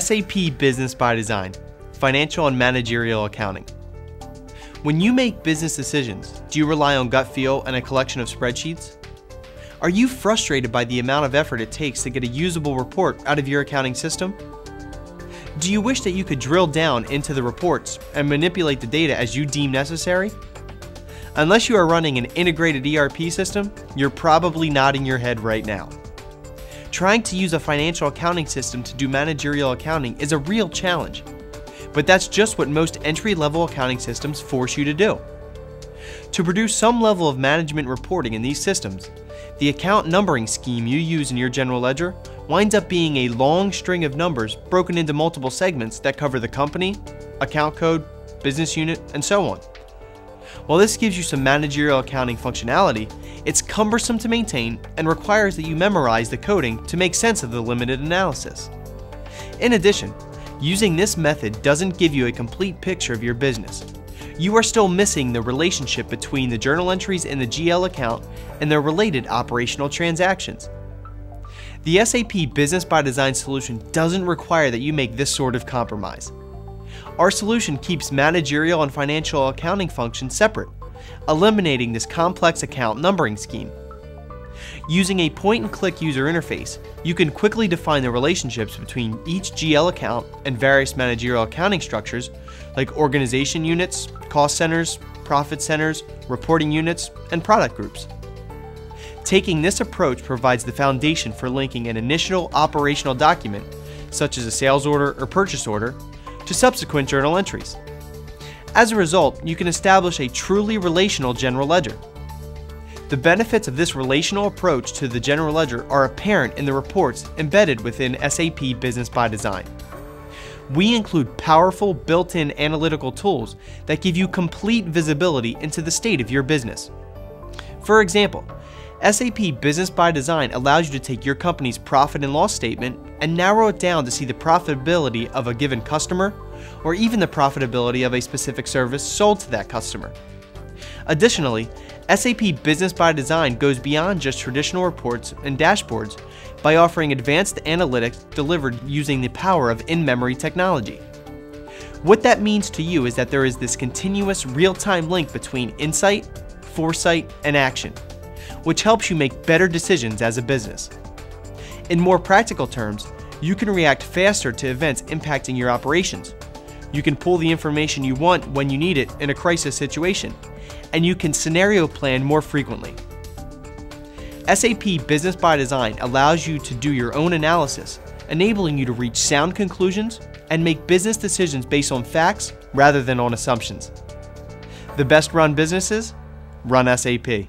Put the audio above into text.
SAP Business ByDesign, Financial and Managerial Accounting. When you make business decisions, do you rely on gut feel and a collection of spreadsheets? Are you frustrated by the amount of effort it takes to get a usable report out of your accounting system? Do you wish that you could drill down into the reports and manipulate the data as you deem necessary? Unless you are running an integrated ERP system, you're probably nodding your head right now. Trying to use a financial accounting system to do managerial accounting is a real challenge, but that's just what most entry-level accounting systems force you to do. To produce some level of management reporting in these systems, the account numbering scheme you use in your general ledger winds up being a long string of numbers broken into multiple segments that cover the company, account code, business unit, and so on. While this gives you some managerial accounting functionality, it's cumbersome to maintain and requires that you memorize the coding to make sense of the limited analysis. In addition, using this method doesn't give you a complete picture of your business. You are still missing the relationship between the journal entries in the GL account and their related operational transactions. The SAP Business ByDesign solution doesn't require that you make this sort of compromise. Our solution keeps managerial and financial accounting functions separate, eliminating this complex account numbering scheme. Using a point-and-click user interface, you can quickly define the relationships between each GL account and various managerial accounting structures like organization units, cost centers, profit centers, reporting units, and product groups. Taking this approach provides the foundation for linking an initial operational document, such as a sales order or purchase order, to subsequent journal entries. As a result, you can establish a truly relational general ledger. The benefits of this relational approach to the general ledger are apparent in the reports embedded within SAP Business ByDesign. We include powerful built-in analytical tools that give you complete visibility into the state of your business. For example, SAP Business ByDesign allows you to take your company's profit and loss statement and narrow it down to see the profitability of a given customer, or even the profitability of a specific service sold to that customer. Additionally, SAP Business ByDesign goes beyond just traditional reports and dashboards by offering advanced analytics delivered using the power of in-memory technology. What that means to you is that there is this continuous real-time link between insight, foresight, and action, which helps you make better decisions as a business. In more practical terms, you can react faster to events impacting your operations. You can pull the information you want when you need it in a crisis situation, and you can scenario plan more frequently. SAP Business ByDesign allows you to do your own analysis, enabling you to reach sound conclusions and make business decisions based on facts rather than on assumptions. The best run businesses run SAP.